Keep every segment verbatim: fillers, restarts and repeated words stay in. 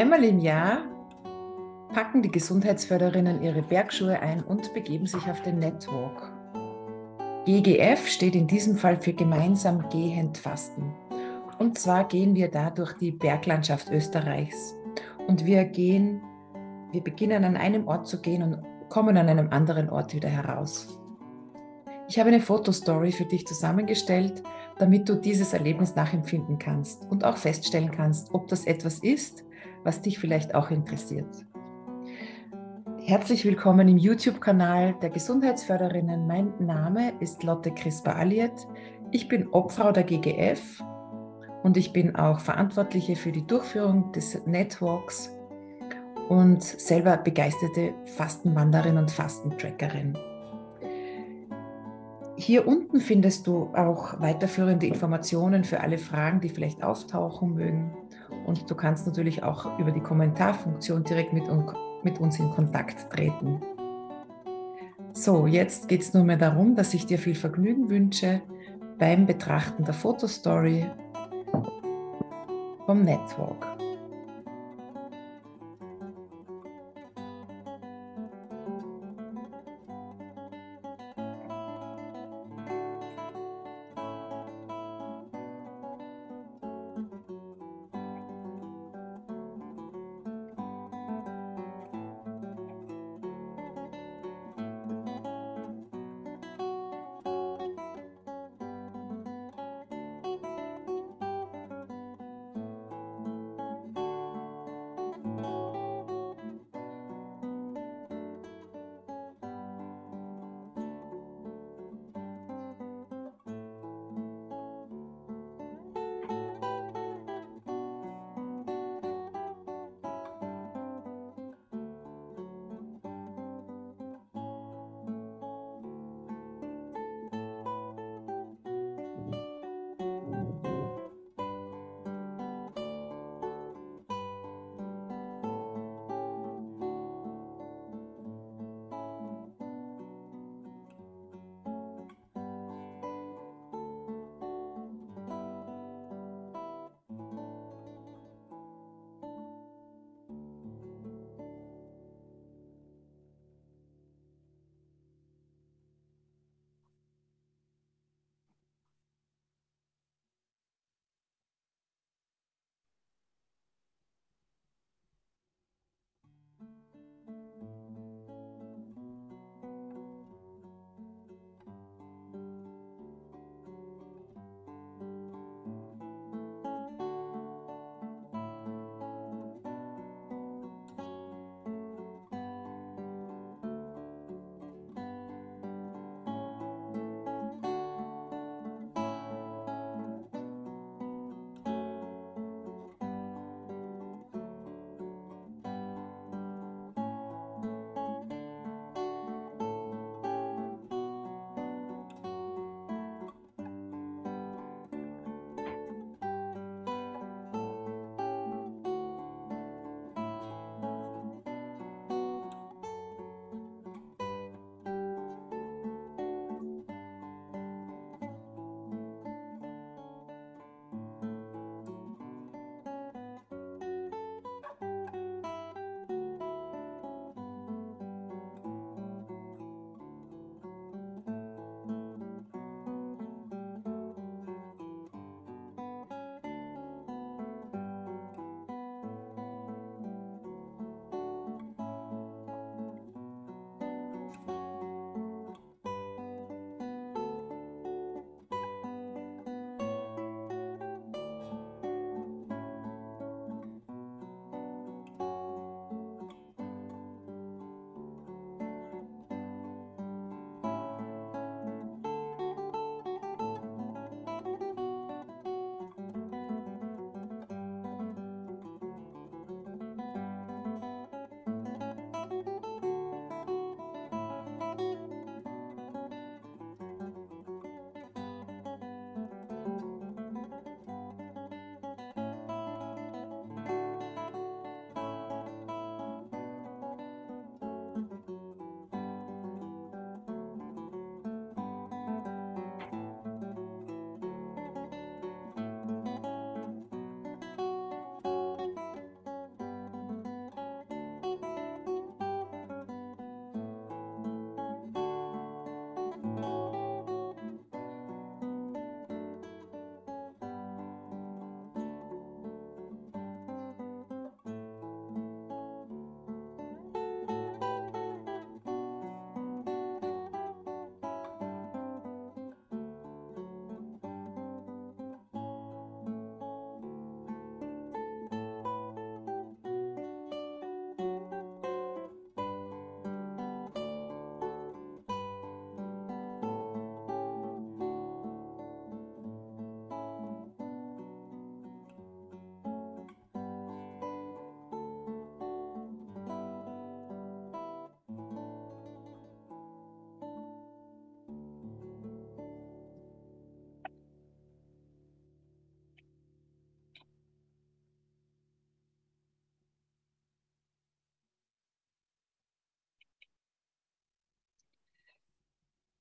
Einmal im Jahr packen die Gesundheitsförderinnen ihre Bergschuhe ein und begeben sich auf den Netwalk. G G F steht in diesem Fall für gemeinsam gehend fasten. Und zwar gehen wir da durch die Berglandschaft Österreichs. Und wir gehen, wir beginnen an einem Ort zu gehen und kommen an einem anderen Ort wieder heraus. Ich habe eine Fotostory für dich zusammengestellt, damit du dieses Erlebnis nachempfinden kannst und auch feststellen kannst, ob das etwas ist, was dich vielleicht auch interessiert. Herzlich willkommen im YouTube-Kanal der Gesundheitsförderinnen. Mein Name ist Lotte Krisper-Ullyett. Ich bin Obfrau der G G F und ich bin auch Verantwortliche für die Durchführung des Netwalks und selber begeisterte Fastenwanderin und Fastentrackerin. Hier unten findest du auch weiterführende Informationen für alle Fragen, die vielleicht auftauchen mögen. Und du kannst natürlich auch über die Kommentarfunktion direkt mit, un mit uns in Kontakt treten. So, jetzt geht es nur mehr darum, dass ich dir viel Vergnügen wünsche beim Betrachten der Fotostory vom Netwalk.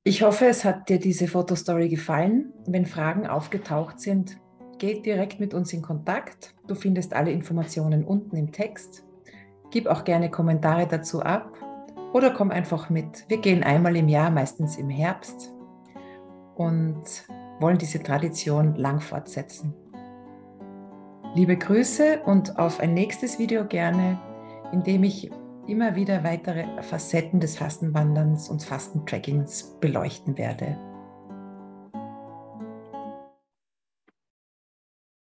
Ich hoffe, es hat dir diese Fotostory gefallen. Wenn Fragen aufgetaucht sind, geh direkt mit uns in Kontakt. Du findest alle Informationen unten im Text. Gib auch gerne Kommentare dazu ab oder komm einfach mit. Wir gehen einmal im Jahr, meistens im Herbst, und wollen diese Tradition lang fortsetzen. Liebe Grüße und auf ein nächstes Video gerne, in dem ich immer wieder weitere Facetten des Fastenwanderns und Fastentrackings beleuchten werde.